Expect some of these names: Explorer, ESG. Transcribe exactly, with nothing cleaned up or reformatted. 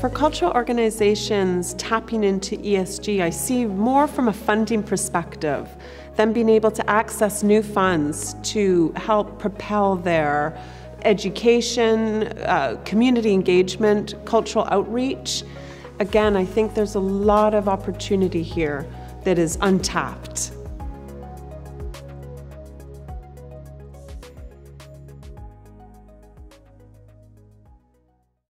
For cultural organizations tapping into E S G, I see more from a funding perspective, them being able to access new funds to help propel their education, uh, community engagement, cultural outreach. Again, I think there's a lot of opportunity here that is untapped.